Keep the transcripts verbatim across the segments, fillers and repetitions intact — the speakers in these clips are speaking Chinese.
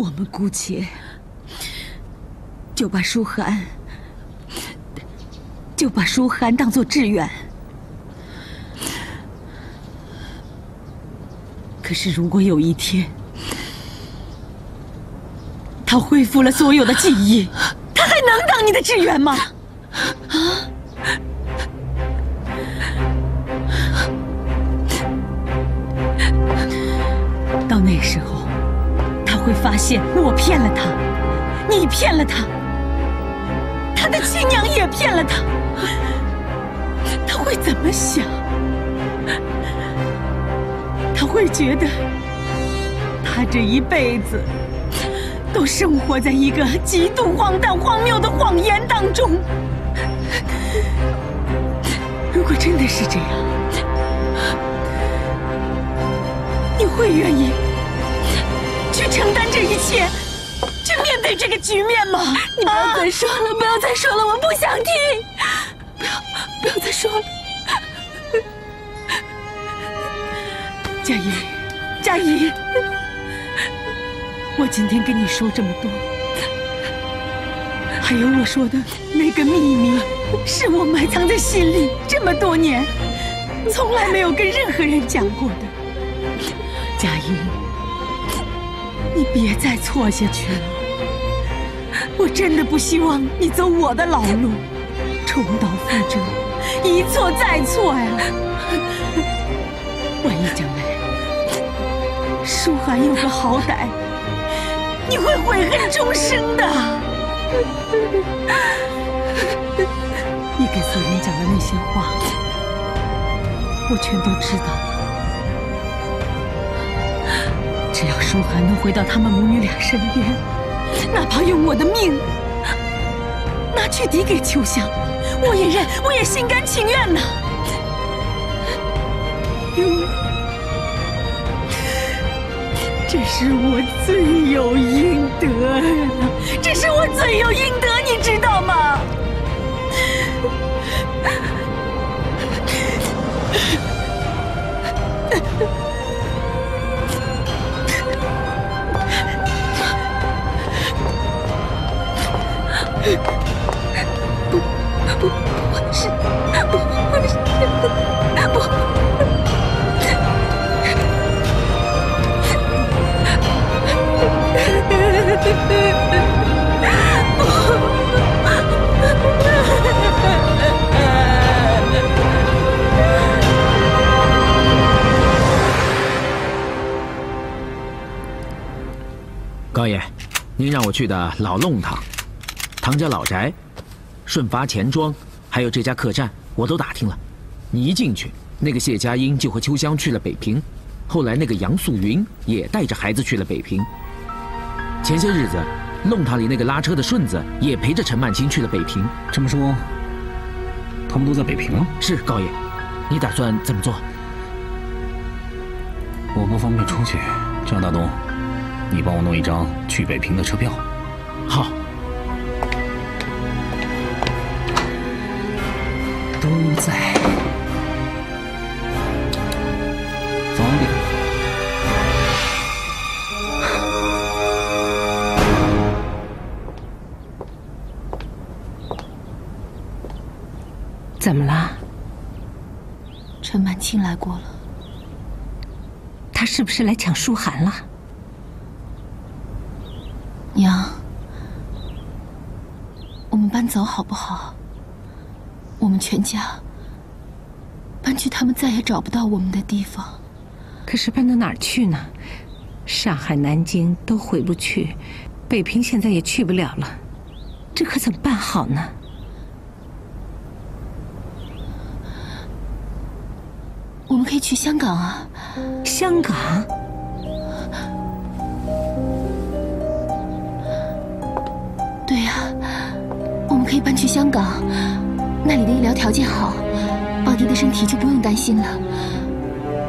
我们姑且就把舒涵，就把舒涵当做志愿。可是如果有一天，他恢复了所有的记忆，他还能当你的志愿吗？啊！ 到那时候，他会发现我骗了他，你骗了他，他的亲娘也骗了他，他会怎么想？他会觉得，他这一辈子都生活在一个极度荒诞、荒谬的谎言当中。如果真的是这样， 你会愿意去承担这一切，去面对这个局面吗？你不要再说了，不要再说了，我不想听，不要，不要再说了。佳怡，佳怡，我今天跟你说这么多，还有我说的那个秘密，是我埋藏在心里这么多年，从来没有跟任何人讲过的。 佳怡，你别再错下去了。我真的不希望你走我的老路，重蹈覆辙，一错再错呀。万一将来舒涵有个好歹，你会悔恨终生的。你给素云讲的那些话，我全都知道了。 只要舒涵能回到他们母女俩身边，哪怕用我的命拿去抵给秋香，我也认，我也心甘情愿呐。因为这是我罪有应得啊！这是我罪有应得，你知道吗？不不不！我是不不是！高爷，您让我去的老弄堂。 唐家老宅、顺发钱庄，还有这家客栈，我都打听了。你一进去，那个谢佳音就和秋香去了北平，后来那个杨素云也带着孩子去了北平。前些日子，弄堂里那个拉车的顺子也陪着陈曼青去了北平。这么说，他们都在北平了？是高爷，你打算怎么做？我不方便出去，这样大东，你帮我弄一张去北平的车票。好。 都在方便。怎么了？陈曼青来过了。她是不是来抢舒涵了？娘，我们搬走好不好？ 我们全家搬去他们再也找不到我们的地方。可是搬到哪儿去呢？上海、南京都回不去，北平现在也去不了了，这可怎么办好呢？我们可以去香港啊！香港？对呀，我们可以搬去香港。 那里的医疗条件好，宝迪的身体就不用担心了。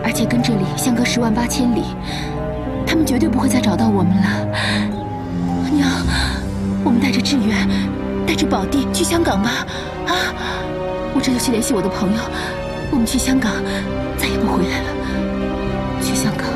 而且跟这里相隔十万八千里，他们绝对不会再找到我们了。娘，我们带着志远，带着宝迪去香港吧！啊，我这就去联系我的朋友，我们去香港，再也不回来了。去香港。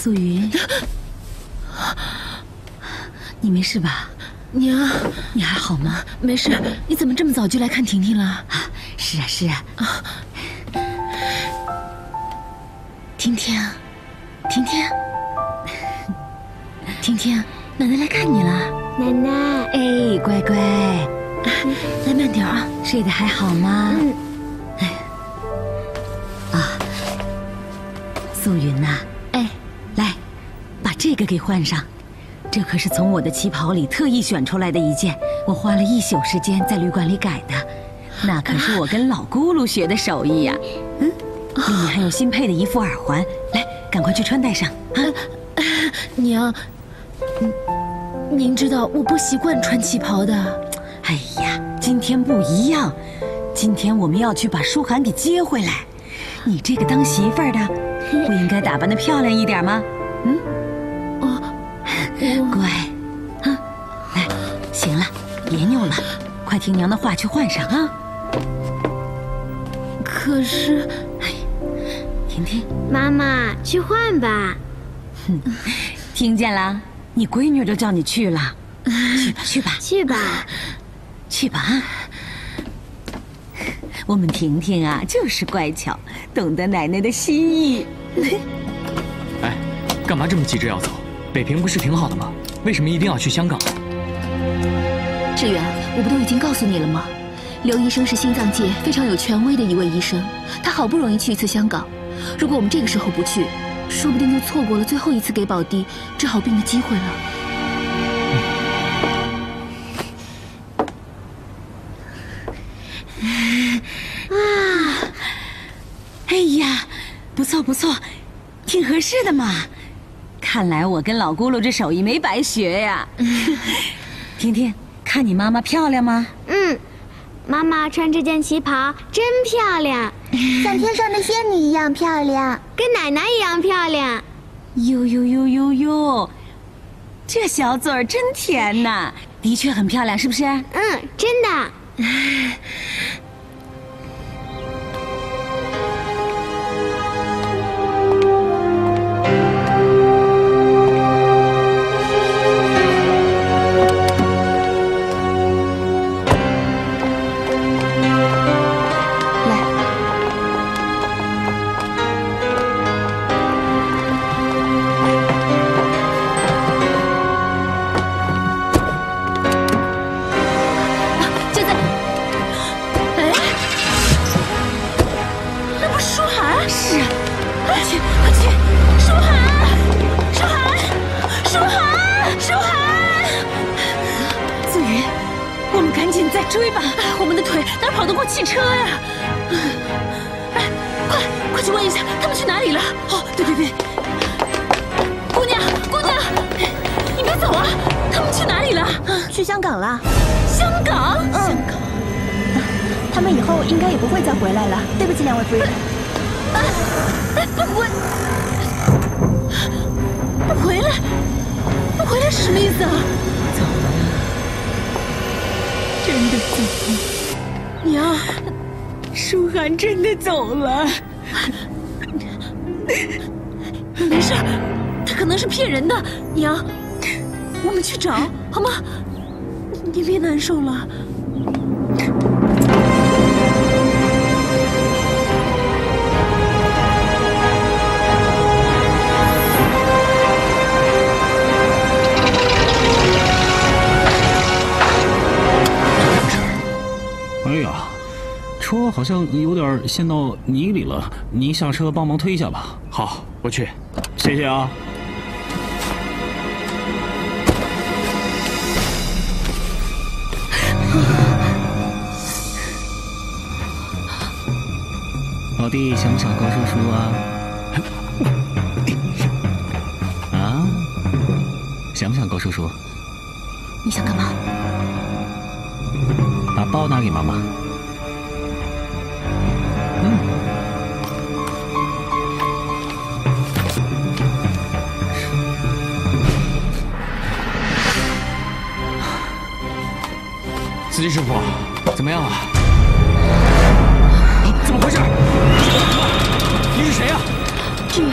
素云，你没事吧？娘，你还好吗？没事。你怎么这么早就来看婷婷了？啊，是啊，是啊。啊，婷婷，婷婷，婷婷，奶奶来看你了。奶奶，哎，乖乖，啊、来慢点啊。睡得还好吗？嗯。哎，啊，素云呐、啊，哎，来，把这个给换上。 这可是从我的旗袍里特意选出来的一件，我花了一宿时间在旅馆里改的，那可是我跟老咕噜学的手艺呀、啊。嗯，里面还有新配的一副耳环，来，赶快去穿戴上啊！娘，您知道我不习惯穿旗袍的。哎呀，今天不一样，今天我们要去把舒涵给接回来。你这个当媳妇儿的，不应该打扮得漂亮一点吗？嗯。 乖，啊，来，行了，别扭了，快听娘的话去换上啊。可是，哎，婷婷，妈妈去换吧。哼，听见了，你闺女都叫你去了，去吧，去吧，去吧，啊。我们婷婷啊，就是乖巧，懂得奶奶的心意。哎，干嘛这么急着要走？ 北平不是挺好的吗？为什么一定要去香港？志远，我不都已经告诉你了吗？刘医生是心脏界非常有权威的一位医生，他好不容易去一次香港，如果我们这个时候不去，说不定就错过了最后一次给宝弟治好病的机会了。啊！哎呀，不错不错，挺合适的嘛。 看来我跟老咕噜这手艺没白学呀。婷婷，看你妈妈漂亮吗？嗯，妈妈穿这件旗袍真漂亮，像天上的仙女一样漂亮，跟奶奶一样漂亮。呦呦呦呦呦，这小嘴儿真甜呐！的确很漂亮，是不是？嗯，真的。好像有点陷到泥里了，您下车帮忙推一下吧。好，我去，谢谢啊。老弟想不想高叔叔啊？啊？想不想高叔叔？你想干嘛？把包拿给妈妈。 司机师傅，怎么样了？怎么回事？你是谁呀？志远，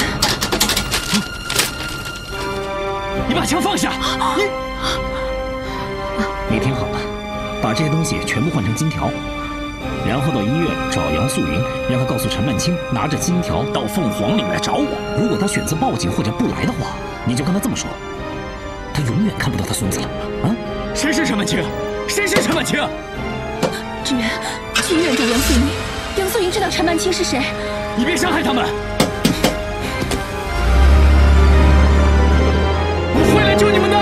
你把枪放下！你，你听好了，把这些东西全部换成金条，然后到医院找杨素云，让她告诉陈曼青，拿着金条到凤凰里面来找我。如果她选择报警或者不来的话，你就跟她这么说，她永远看不到她孙子了。啊！谁是陈曼青？谁是陈曼青？志远，去医院找杨素云。杨素云知道陈曼青是谁。你别伤害他们。 救你们的！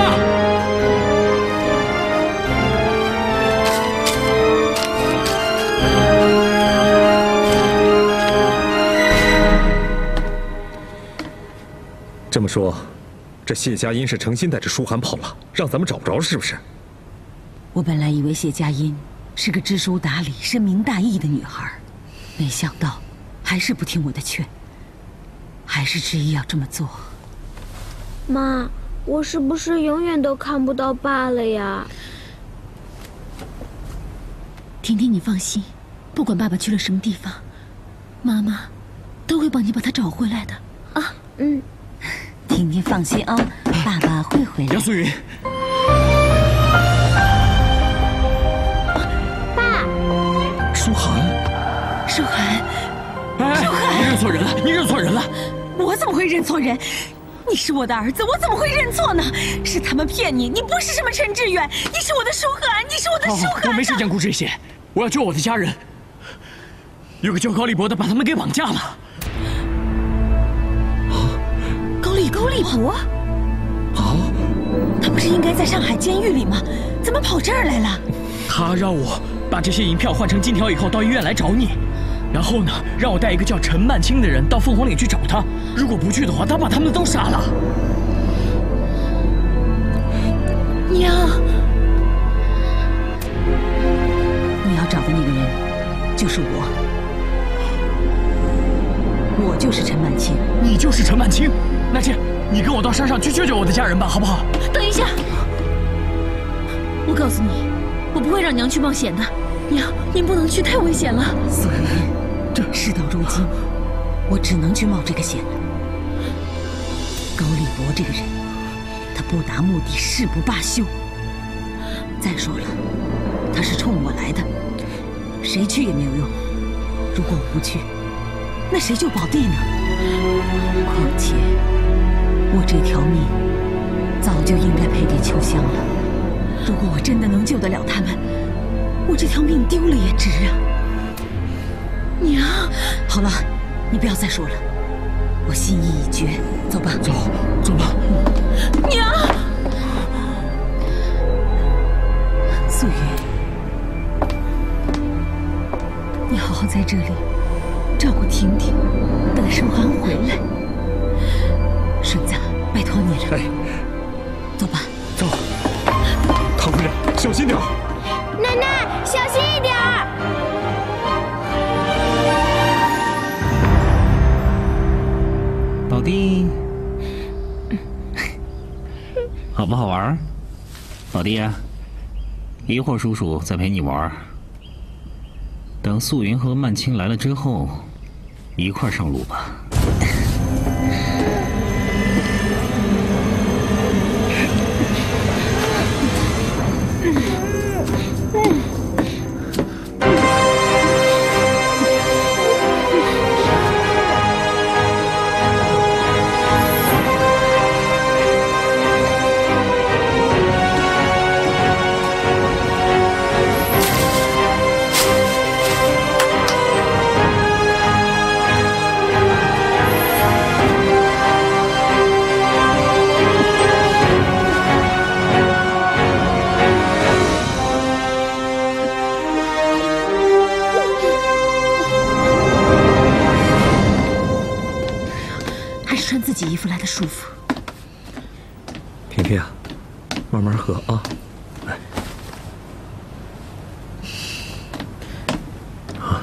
这么说，这谢佳音是诚心带着书涵跑了，让咱们找不着，是不是？我本来以为谢佳音是个知书达理、深明大义的女孩，没想到还是不听我的劝，还是执意要这么做。妈。 我是不是永远都看不到爸了呀？婷婷，你放心，不管爸爸去了什么地方，妈妈都会帮你把他找回来的啊。嗯，婷婷放心哦，爸爸会回来。杨素云，爸，舒涵，舒涵，舒涵，你认错人了，你认错人了。我怎么会认错人？ 你是我的儿子，我怎么会认错呢？是他们骗你，你不是什么陈志远，你是我的舒涵，你是我的舒涵。我没时间顾这些，我要救我的家人。有个叫高立博的把他们给绑架了。高立高立博？啊！他不是应该在上海监狱里吗？怎么跑这儿来了？他让我把这些银票换成金条以后，到医院来找你。 然后呢，让我带一个叫陈曼青的人到凤凰岭去找他。如果不去的话，他把他们都杀了。娘，你要找的那个人就是我，我就是陈曼青。你就是陈曼青？那这样，你跟我到山上去救救我的家人吧，好不好？等一下，我告诉你，我不会让娘去冒险的。娘，您不能去，太危险了。素云。 这事到如今，我只能去冒这个险了。高立博这个人，他不达目的誓不罢休。再说了，他是冲我来的，谁去也没有用。如果我不去，那谁救宝弟呢？况且，我这条命早就应该赔给秋香了。如果我真的能救得了他们，我这条命丢了也值啊！ 娘，好了，你不要再说了，我心意已决，走吧，走，走吧。娘，素云，你好好在这里照顾婷婷，等舒涵回来。顺子，拜托你了，哎，走吧，走。唐姑娘，小心点儿。奶奶，小心一点儿。 老弟，好不好玩？老弟啊，一会儿叔叔再陪你玩。等素云和曼青来了之后，一块儿上路吧。舒服，婷婷啊，慢慢喝啊。来，啊，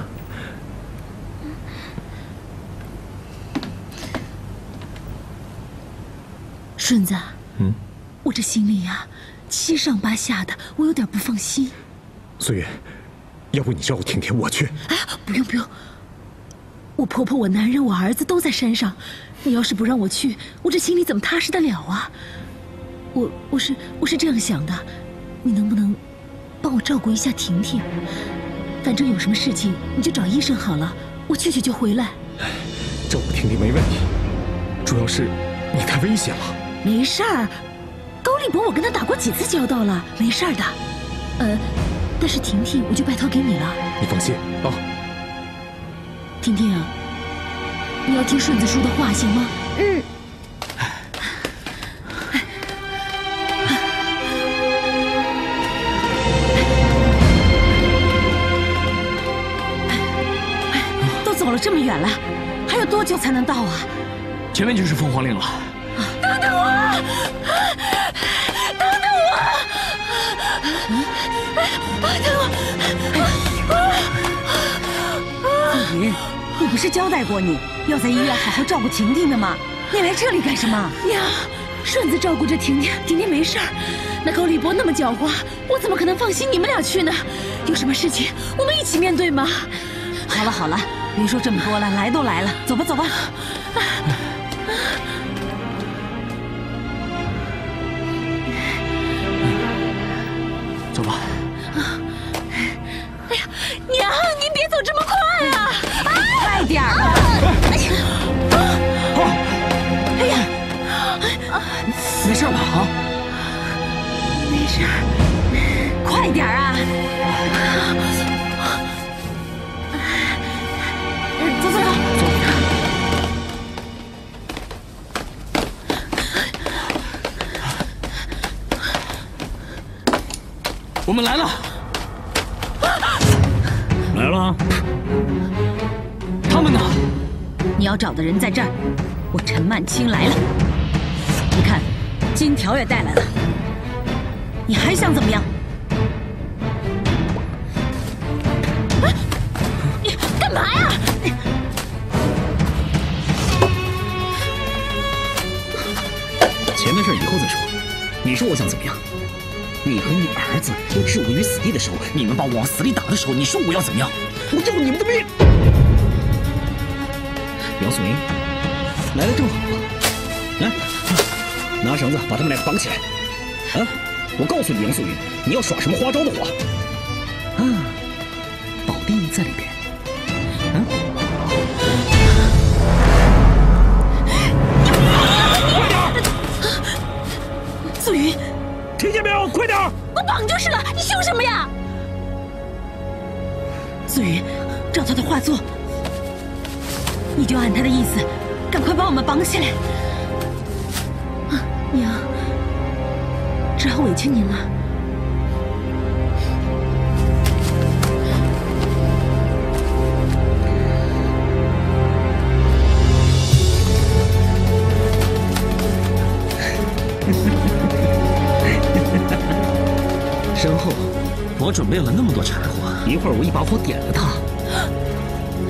顺子，嗯，我这心里呀、啊，七上八下的，我有点不放心。素云，要不你照顾婷婷，我去。哎，不用不用，我婆婆、我男人、我儿子都在山上。 你要是不让我去，我这心里怎么踏实得了啊？我我是我是这样想的，你能不能帮我照顾一下婷婷？反正有什么事情你就找医生好了，我去去就回来。照顾婷婷没问题，主要是你太危险了。没事儿，高立博我跟他打过几次交道了，没事儿的。呃，但是婷婷我就拜托给你了。你放心啊，婷婷啊，你要听顺子叔的话，行吗？嗯。 这么远了，还有多久才能到啊？前面就是凤凰岭了。啊、等等我！等等我！啊、等我！凤云、啊，我不是交代过你要在医院好好照顾婷婷的吗？你来这里干什么？娘，顺子照顾着婷婷，婷婷没事儿。那高立波那么狡猾，我怎么可能放心你们俩去呢？有什么事情，我们一起面对嘛。好了好了。 别说这么多了，来都来了，走吧走吧。走吧。哎呀，娘，您别走这么快啊！快点儿！哎呀！哎呀！没事吧？啊？没事。快点儿啊！ 走走走！我们来了，来了！他们呢？你要找的人在这儿，我陈曼青来了。你看，金条也带来了，你还想怎么样？ 干嘛呀！钱的事以后再说。你说我想怎么样？你和你儿子都置我于死地的时候，你们把我往死里打的时候，你说我要怎么样？我要你们的命！杨素英，来的正好啊！来，拿绳子把他们俩绑起来。啊！我告诉你，杨素英，你要耍什么花招的话，啊，保定在里边。 素云，听见没有？快点！我绑就是了，你凶什么呀？素云，照他的话做，你就按他的意思，赶快把我们绑起来。啊，娘，只好委屈您了。 身后，我准备了那么多柴火，一会儿我一把火点了它，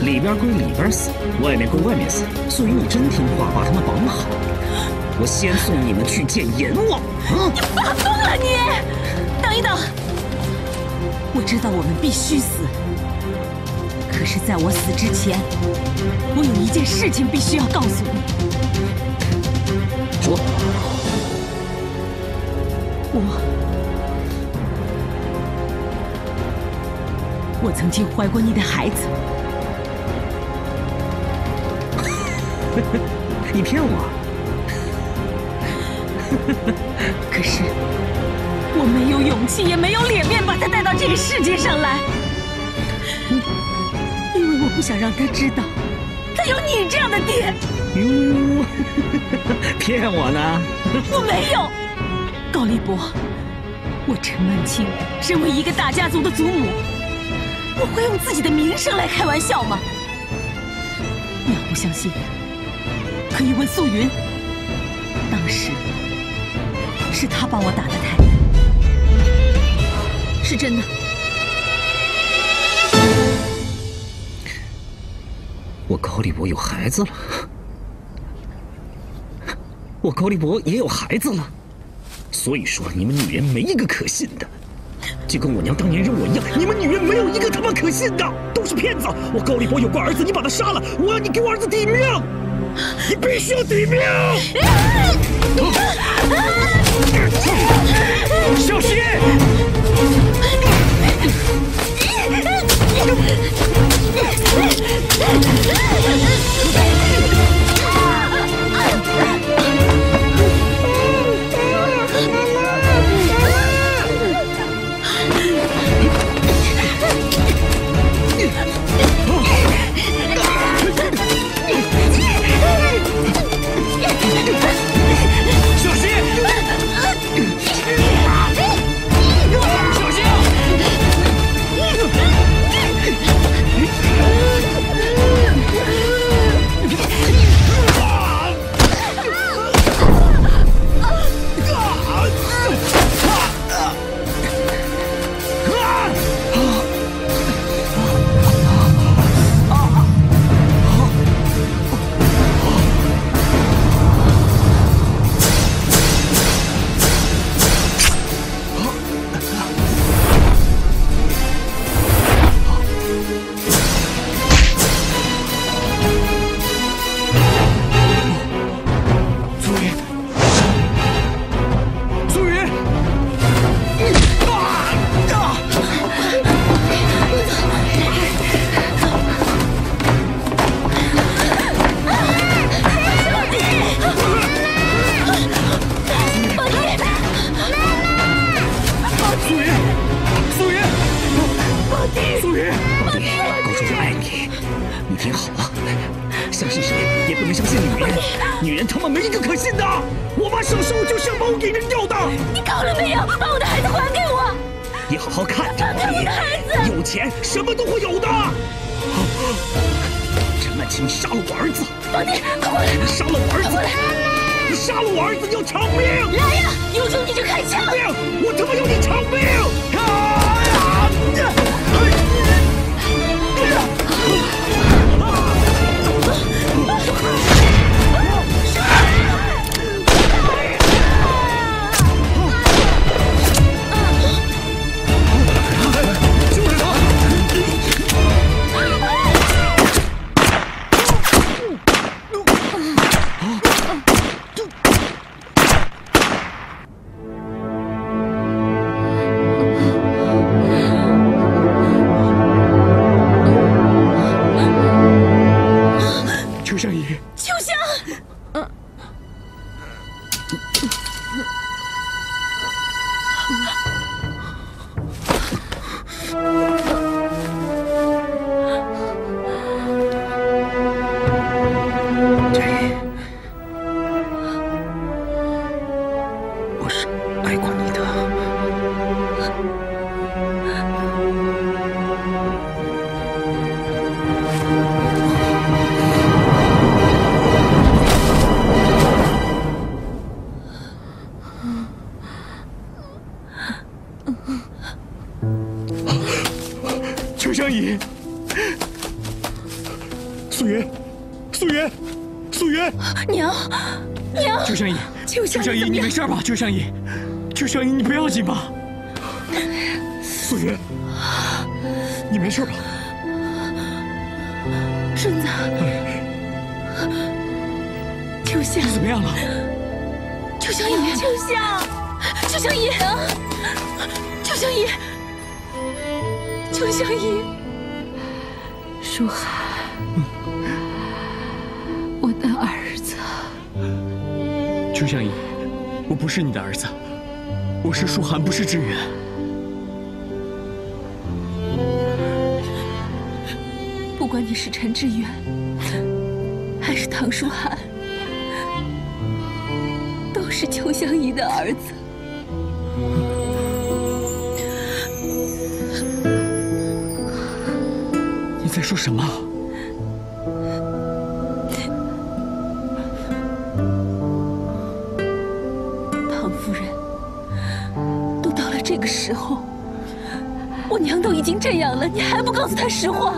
里边归里边死，外面归外面死。素云，你真听话，把他们绑好。我先送你们去见阎王。啊、你发疯了你！等一等，我知道我们必须死，可是在我死之前，我有一件事情必须要告诉你。说，我。 我曾经怀过你的孩子，你骗我！可是我没有勇气，也没有脸面把他带到这个世界上来，因为我不想让他知道他有你这样的爹。哟，骗我呢？我没有，高立博，我陈曼青身为一个大家族的祖母。 我会用自己的名声来开玩笑吗？你要不相信，可以问素云。当时是她帮我打的胎，是真的。我高立博有孩子了，我高立博也有孩子了，所以说你们女人没一个可信的。 就跟我娘当年认我一样，你们女人没有一个他妈可信的，都是骗子！我高立博有个儿子，你把他杀了，我要你给我儿子抵命，你必须要抵命！啊女人他妈没一个可信的！我妈上手就是要把我给扔掉的！你够了没有？把我的孩子还给我！你好好看着我！我的孩子！有钱什么都会有的！陈曼青，你杀了我儿子！放你！快过来！你杀了我儿子！ 你杀了我儿子，你要偿命！来呀，有种你就开枪！偿命！我他妈要你偿命！这儿吧，邱尚义，邱尚义，你不要紧吧？素云，你没事吧？顺子，邱夏，你怎么样了？邱尚义，邱夏，邱尚义，邱尚义，邱尚义，舒涵，我的儿子，邱尚义。 我不是你的儿子，我是舒涵，不是志远。不管你是陈志远，还是唐舒涵，都是邱湘怡的儿子。你在说什么？ 时候，我娘都已经这样了，你还不告诉她实话？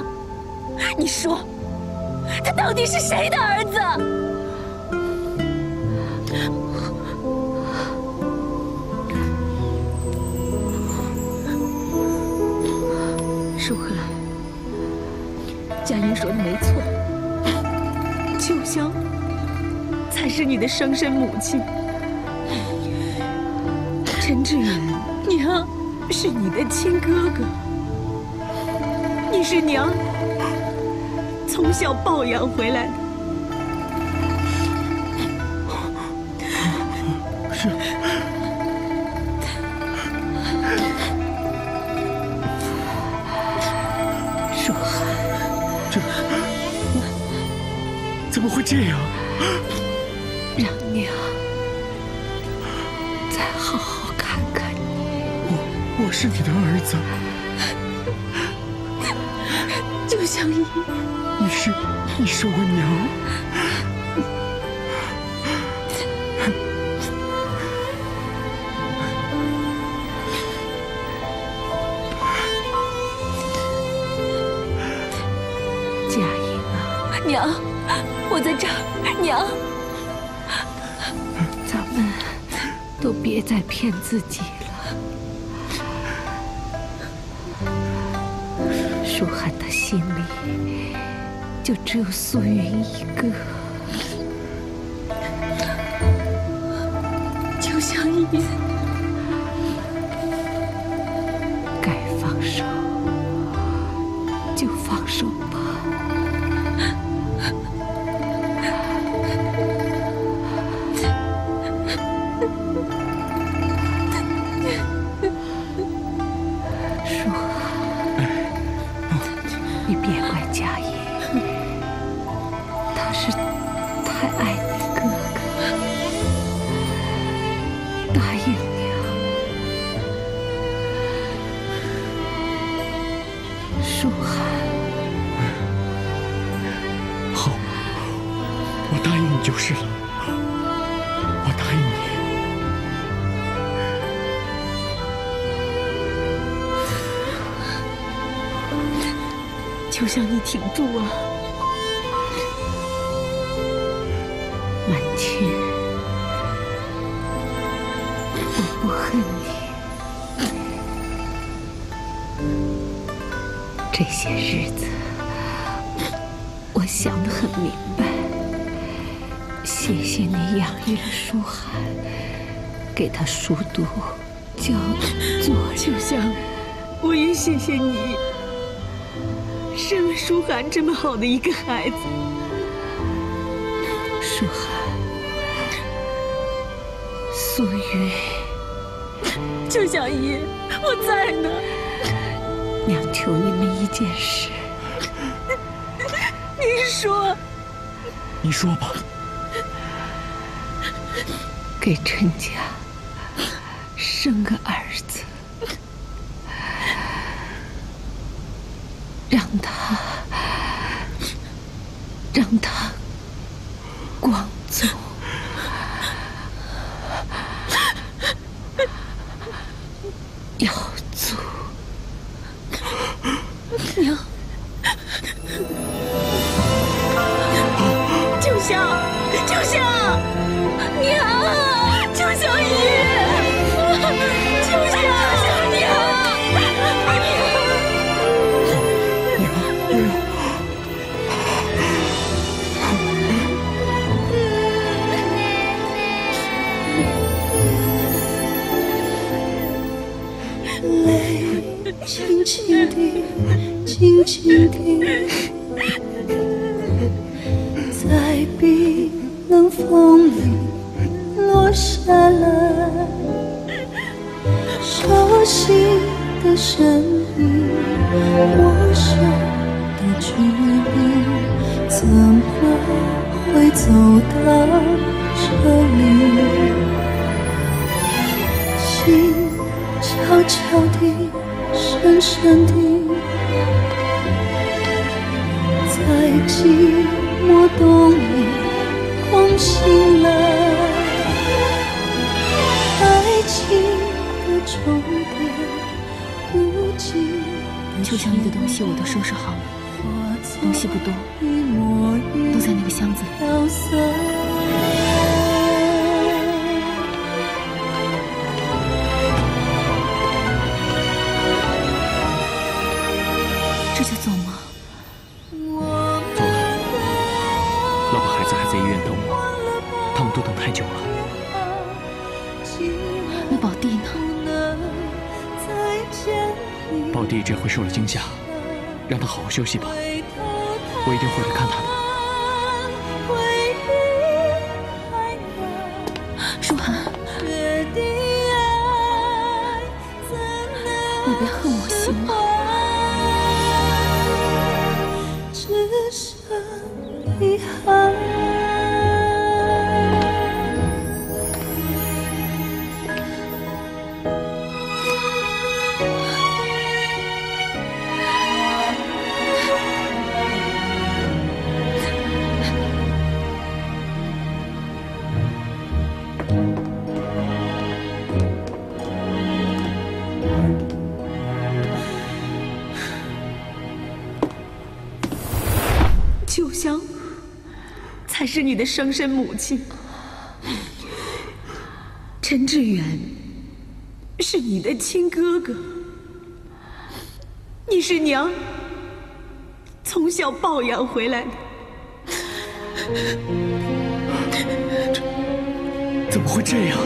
你说，她到底是谁的儿子？舒涵，佳音说的没错，秋香才是你的生身母亲。陈志远。 娘是你的亲哥哥，你是娘从小抱养回来的。是。舒涵，这怎么会这样？让娘再好好。 我是你的儿子，就像你，你是你是我娘，佳音啊，娘，我在这儿，娘，咱们都别再骗自己。 舒涵的心里就只有素云一个。秋香姨，该放手就放手吧。舒涵。 你别怪佳音，他是太爱你哥。事了，我答应你。求向你挺住啊！满天，我不恨你。这些日子，我想得很明白。 谢谢你养育了书涵，给他熟读，教他做人。秋香，我也谢谢你，生了书涵这么好的一个孩子。书涵，苏云，秋小姨，我在呢。娘求你们一件事，您说。你说吧。 给陈家生个儿子，让他让他光宗耀祖。娘，秋香，秋香。 娘，秋小姨，秋香，娘，娘，娘，泪轻轻地，轻轻地，在冰冷风里。 落下了，熟悉的身影，陌生的距离，怎么会走到这里？心悄悄地，深深地，在寂寞冬里空心了。 秋香姨的东西我都收拾好了，东西不多，都在那个箱子里。这就走吗？走了。老婆孩子还在医院等我，他们都等太久了。 宝弟呢？宝弟这回受了惊吓，让他好好休息吧。我一定会来看他的。舒涵，你别恨我行吗？只剩遗憾。 才是你的生身母亲，陈志远是你的亲哥哥，你是娘从小抱养回来的，这怎么会这样？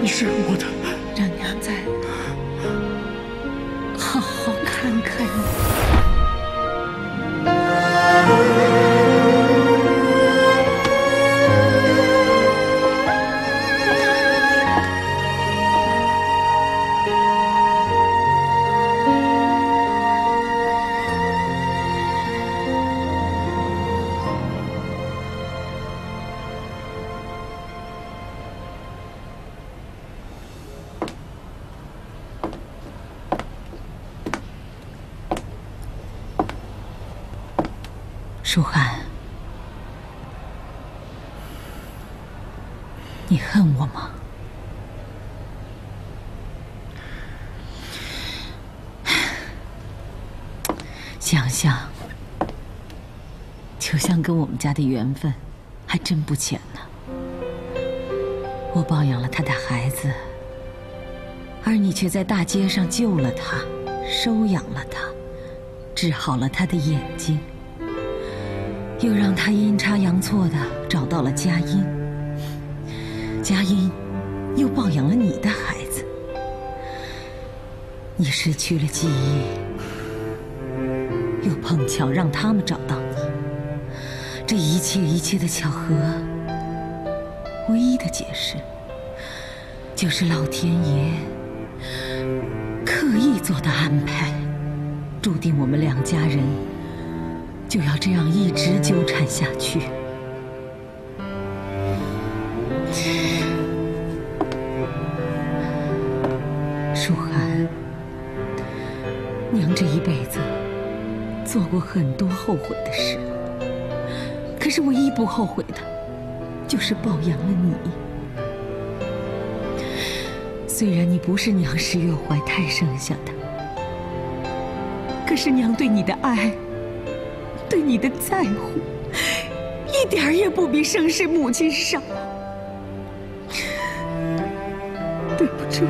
你是我的，让娘再好好看看你。 舒涵，恨我吗？想想，秋香跟我们家的缘分还真不浅呢。我抱养了她的孩子，而你却在大街上救了她，收养了她，治好了她的眼睛，又让她阴差阳错的找到了佳音。佳音又抱养了你的孩子，你失去了记忆。 又碰巧让他们找到你，这一切一切的巧合，唯一的解释就是老天爷刻意做的安排，注定我们两家人就要这样一直纠缠下去。舒涵，娘这一辈子。 做过很多后悔的事，可是唯一不后悔的，就是抱养了你。虽然你不是娘十月怀胎生下的，可是娘对你的爱，对你的在乎，一点儿也不比生身母亲少。对不住，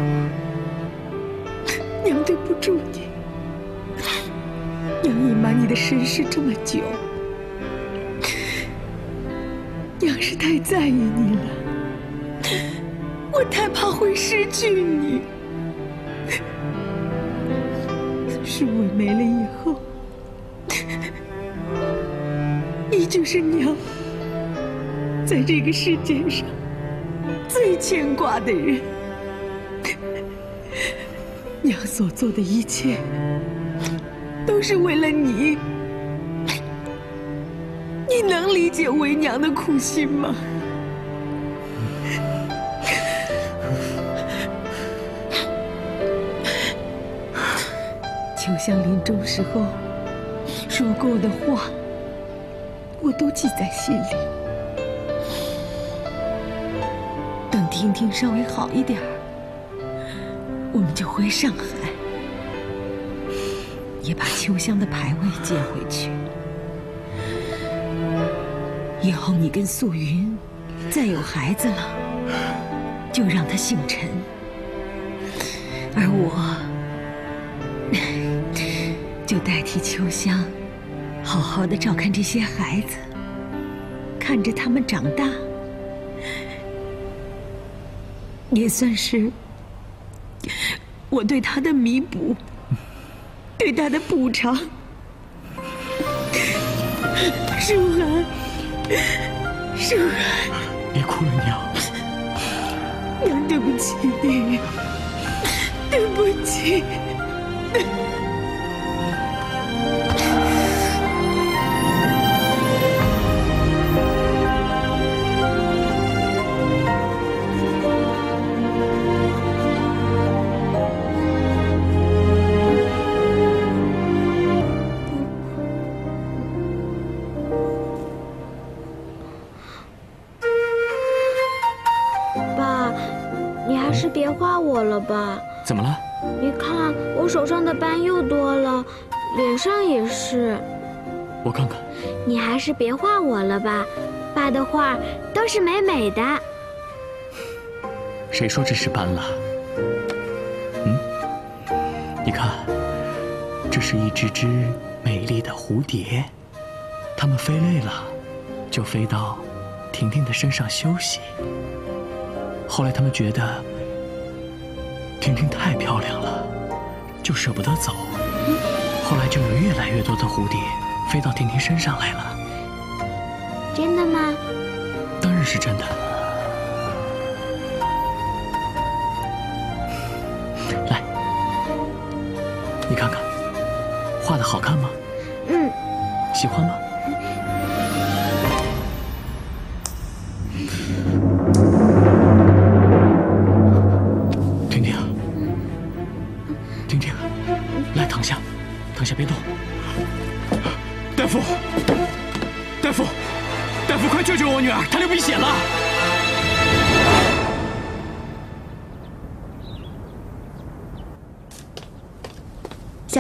娘对不住你。 娘隐瞒你的身世这么久，娘是太在意你了，我太怕会失去你，是我没了以后，你就是娘在这个世界上最牵挂的人，娘所做的一切。 都是为了你，你能理解为娘的苦心吗？秋香临终时候说过的话，我都记在心里。等婷婷稍微好一点，我们就回上海。 也把秋香的牌位接回去。以后你跟素云再有孩子了，就让她姓陈。而我，就代替秋香，好好的照看这些孩子，看着他们长大，也算是我对她的弥补。 对他的补偿，舒涵，舒涵，别哭了，娘，娘对不起你，对不起。 爸，怎么了？你看我手上的斑又多了，脸上也是。我看看。你还是别画我了吧，爸的画都是美美的。谁说这是斑了？嗯，你看，这是一只只美丽的蝴蝶，它们飞累了，就飞到婷婷的身上休息。后来它们觉得。 婷婷太漂亮了，就舍不得走。后来就有越来越多的蝴蝶飞到婷婷身上来了。真的吗？当然是真的。来，你看看，画的好看吗？嗯。喜欢吗？ 别动，大夫，大夫，大夫，快救救我女儿，她流鼻血了！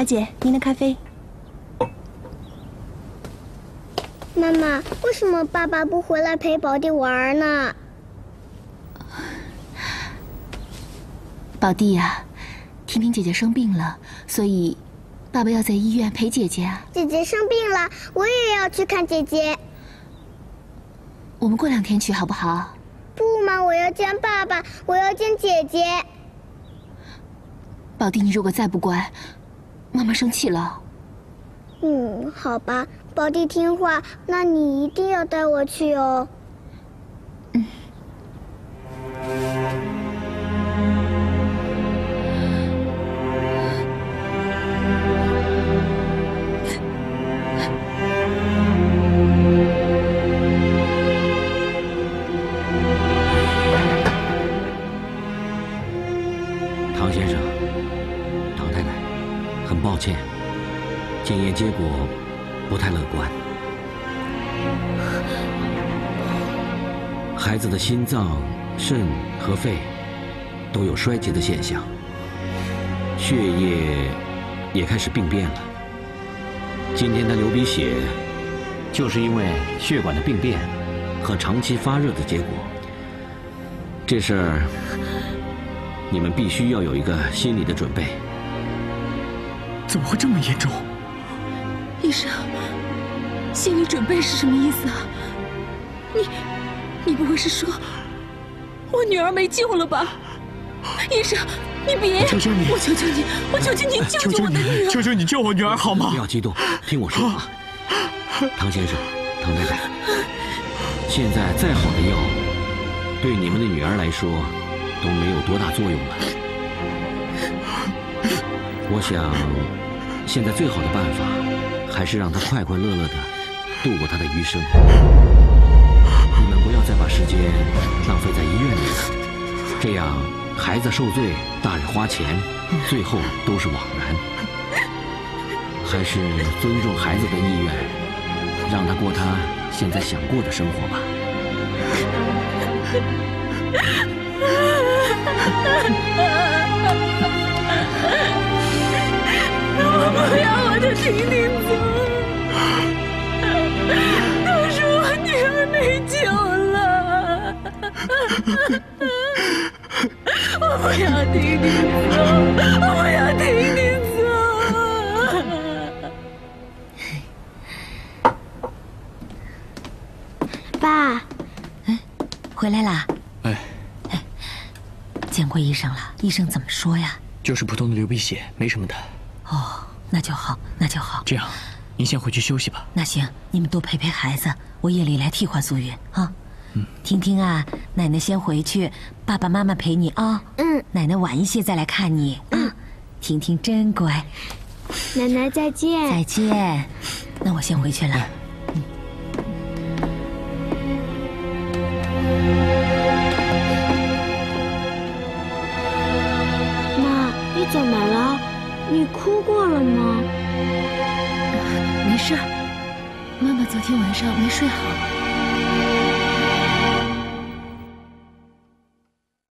小姐，您的咖啡。妈妈，为什么爸爸不回来陪宝弟玩呢？宝弟呀、啊，婷婷姐姐生病了，所以爸爸要在医院陪姐姐啊。姐姐生病了，我也要去看姐姐。我们过两天去好不好？不嘛，我要见爸爸，我要见姐姐。 宝弟，你如果再不乖，妈妈生气了。嗯，好吧，宝弟听话，那你一定要带我去哦。嗯。唐先生。 很抱歉，检验结果不太乐观。孩子的心脏、肾和肺都有衰竭的现象，血液也开始病变了。今天他流鼻血，就是因为血管的病变和长期发热的结果。这事儿，你们必须要有一个心理的准备。 怎么会这么严重？医生，心理准备是什么意思啊？你，你不会是说我女儿没救了吧？医生，你别！我求求你！我求求你！我求求你救救我的女儿！求求你救我女儿好吗？不要激动，听我说啊，唐先生，唐太太，现在再好的药，对你们的女儿来说都没有多大作用了。 我想，现在最好的办法，还是让他快快乐乐的度过他的余生。你们不要再把时间浪费在医院里了，这样孩子受罪，大人花钱，最后都是枉然。还是尊重孩子的意愿，让他过他现在想过的生活吧。我不要我的婷婷走，他说我女儿没救了，我不要婷婷走，我不要婷婷走。爸，嗯，回来啦？哎，见过医生了，医生怎么说呀？就是普通的流鼻血，没什么的。哦。 那就好，那就好。这样，您先回去休息吧。那行，你们多陪陪孩子，我夜里来替换苏云啊。嗯，婷婷啊，奶奶先回去，爸爸妈妈陪你啊。嗯，奶奶晚一些再来看你啊。婷婷真乖，奶奶再见。再见。那我先回去了。嗯。妈，你怎么了？ 你哭过了吗？没事儿，妈妈昨天晚上没睡好。